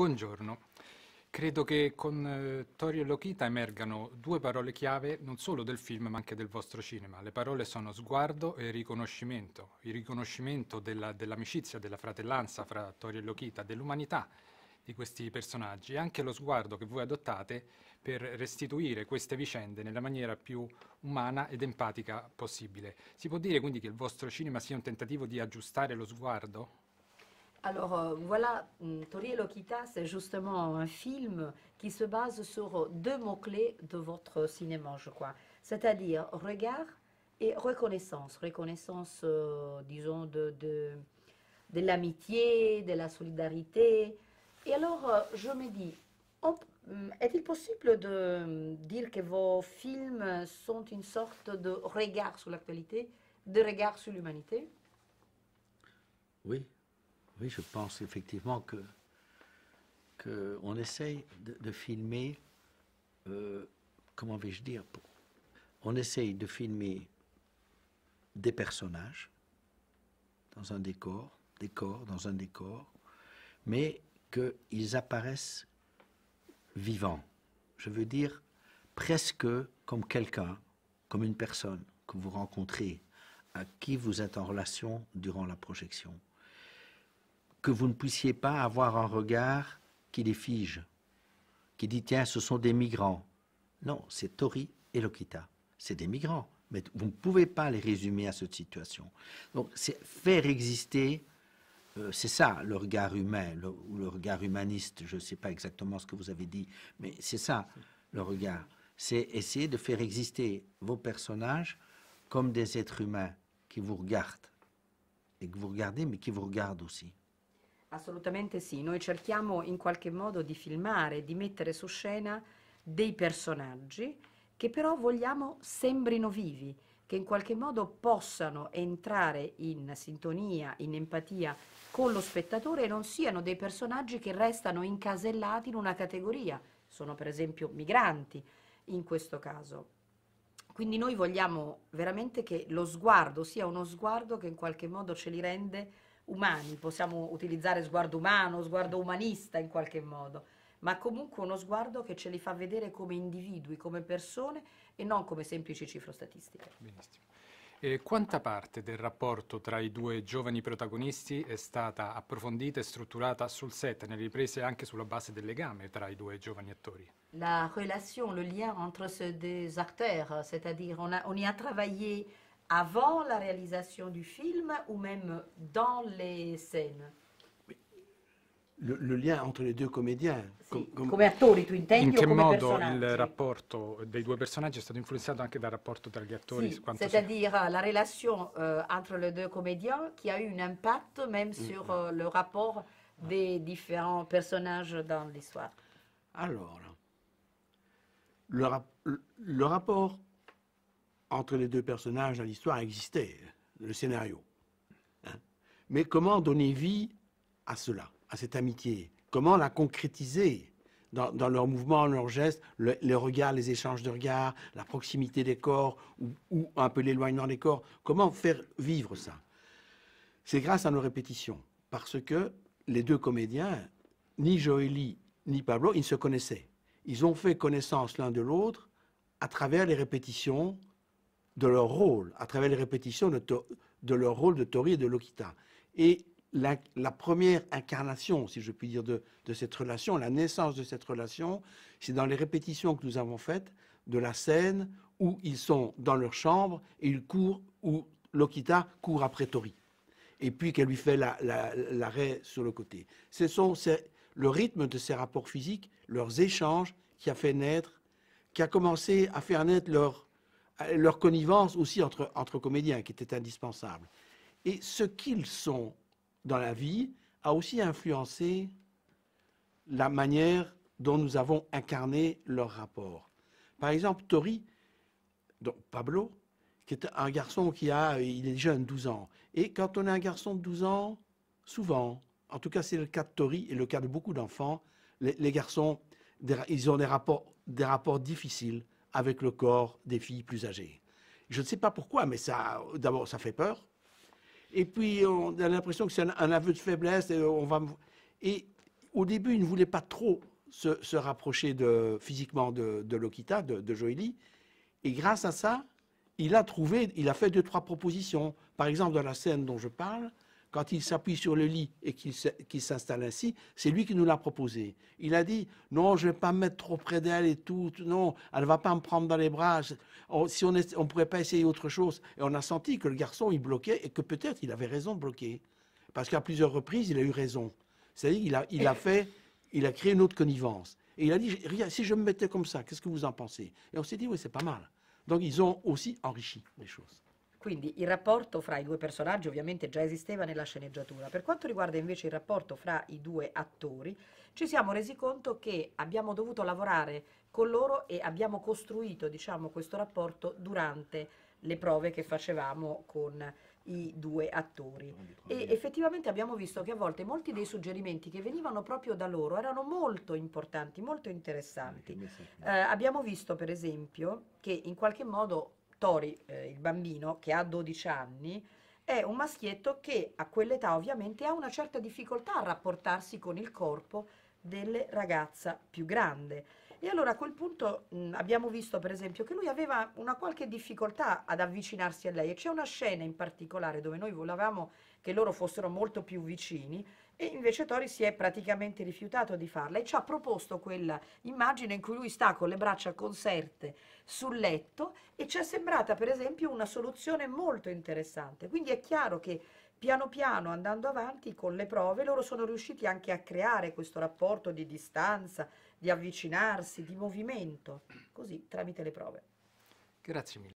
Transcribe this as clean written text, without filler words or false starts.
Buongiorno. Credo che con Tori e Lokita emergano due parole chiave non solo del film ma anche del vostro cinema. Le parole sono sguardo e riconoscimento. Il riconoscimento dell'amicizia, della fratellanza fra Tori e Lokita, dell'umanità di questi personaggi e anche lo sguardo che voi adottate per restituire queste vicende nella maniera più umana ed empatica possibile. Si può dire quindi che il vostro cinema sia un tentativo di aggiustare lo sguardo? Alors voilà, Tori et Lokita, c'est justement un film qui se base sur deux mots-clés de votre cinéma, je crois. C'est-à-dire regard et reconnaissance. Reconnaissance, disons, de l'amitié, de la solidarité. Et alors, je me dis, est-il possible de dire que vos films sont une sorte de regard sur l'actualité, de regard sur l'humanité? Oui. Oui, je pense effectivement qu'on essaye de filmer, comment vais-je dire, on essaye de filmer des personnages dans un décor, des corps dans un décor, mais qu'ils apparaissent vivants. Je veux dire presque comme quelqu'un, comme une personne que vous rencontrez, à qui vous êtes en relation durant la projection. Que vous ne puissiez pas avoir un regard qui les fige, qui dit « tiens, ce sont des migrants ». Non, c'est Tori et Lokita, c'est des migrants, mais vous ne pouvez pas les résumer à cette situation. Donc, c'est faire exister, c'est ça le regard humain, ou le regard humaniste, je ne sais pas exactement ce que vous avez dit, mais c'est ça le regard, c'est essayer de faire exister vos personnages comme des êtres humains qui vous regardent, et que vous regardez, mais qui vous regardent aussi. Assolutamente sì, noi cerchiamo in qualche modo di filmare, di mettere su scena dei personaggi che però vogliamo sembrino vivi, che in qualche modo possano entrare in sintonia, in empatia con lo spettatore e non siano dei personaggi che restano incasellati in una categoria, sono per esempio migranti in questo caso. Quindi noi vogliamo veramente che lo sguardo sia uno sguardo che in qualche modo ce li rende umani, possiamo utilizzare sguardo umano, sguardo umanista in qualche modo, ma comunque uno sguardo che ce li fa vedere come individui, come persone e non come semplici cifrostatistiche. Benissimo. E quanta parte del rapporto tra i due giovani protagonisti è stata approfondita e strutturata sul set, nelle riprese anche sulla base del legame tra i due giovani attori? La relation, le lien entre ces deux acteurs, c'est-à-dire on y a travaillé avant la réalisation du film ou même dans les scènes? Le lien entre les deux comédiens. Sì, come attori, tu intendi, o come personaggi? In che modo il rapporto dei due personaggi è stato influenzato anche dal rapporto tra gli attori? Sì, c'est-à-dire la relation entre les deux comédiens qui a eu un impact même sur le rapport des différents personnages dans l'histoire. Alors, le rapport entre les deux personnages dans l'histoire existait, le scénario. Hein? Mais comment donner vie à cela, à cette amitié? Comment la concrétiser dans leurs mouvements, leurs gestes, les regards, les échanges de regards, la proximité des corps ou un peu l'éloignement des corps? Comment faire vivre ça? C'est grâce à nos répétitions, parce que les deux comédiens, ni Joëlle ni Pablo, ils ne se connaissaient. Ils ont fait connaissance l'un de l'autre à travers les répétitions de leur rôle, à travers les répétitions de leur rôle de Tori et de Lokita. Et la première incarnation, si je puis dire, de cette relation, la naissance de cette relation, c'est dans les répétitions que nous avons faites de la scène où ils sont dans leur chambre et ils courent, où Lokita court après Tori. Et puis qu'elle lui fait l'arrêt sur le côté. C'est le rythme de ces rapports physiques, leurs échanges, qui a commencé à faire naître leur connivence aussi entre comédiens, qui était indispensable. Et ce qu'ils sont dans la vie a aussi influencé la manière dont nous avons incarné leur rapport. Par exemple, Tori, donc Pablo, qui est un garçon il est jeune, 12 ans. Et quand on a un garçon de 12 ans, souvent, en tout cas c'est le cas de Tori et le cas de beaucoup d'enfants, les garçons, ils ont des rapports difficiles avec le corps des filles plus âgées. Je ne sais pas pourquoi, mais ça, d'abord, ça fait peur. Et puis, on a l'impression que c'est un aveu de faiblesse. Et au début, il ne voulait pas trop se rapprocher physiquement de Lokita, de Joëlle. Et grâce à ça, il a fait 2-3 propositions. Par exemple, dans la scène dont je parle, quand il s'appuie sur le lit et qu'il s'installe ainsi, c'est lui qui nous l'a proposé. Il a dit, non, je ne vais pas me mettre trop près d'elle et tout, non, elle ne va pas me prendre dans les bras, si on ne pourrait pas essayer autre chose. Et on a senti que le garçon, il bloquait et que peut-être il avait raison de bloquer. Parce qu'à plusieurs reprises, il a eu raison. C'est-à-dire qu'il a créé une autre connivence. Et il a dit, si je me mettais comme ça, qu'est-ce que vous en pensez? Et on s'est dit, oui, c'est pas mal. Donc ils ont aussi enrichi les choses. Quindi il rapporto fra i due personaggi ovviamente già esisteva nella sceneggiatura. Per quanto riguarda invece il rapporto fra i due attori, ci siamo resi conto che abbiamo dovuto lavorare con loro e abbiamo costruito, diciamo, questo rapporto durante le prove che facevamo con i due attori. E effettivamente abbiamo visto che a volte molti dei suggerimenti che venivano proprio da loro erano molto importanti, molto interessanti. Abbiamo visto per esempio che in qualche modo Tori, il bambino che ha 12 anni, è un maschietto che a quell'età ovviamente ha una certa difficoltà a rapportarsi con il corpo delle ragazze più grandi. E allora a quel punto abbiamo visto per esempio che lui aveva una qualche difficoltà ad avvicinarsi a lei, e c'è una scena in particolare dove noi volevamo che loro fossero molto più vicini e invece Tori si è praticamente rifiutato di farla e ci ha proposto quella immagine in cui lui sta con le braccia conserte sul letto, e ci è sembrata per esempio una soluzione molto interessante. Quindi è chiaro che piano piano, andando avanti con le prove, loro sono riusciti anche a creare questo rapporto di distanza, di avvicinarsi, di movimento, così tramite le prove. Grazie mille.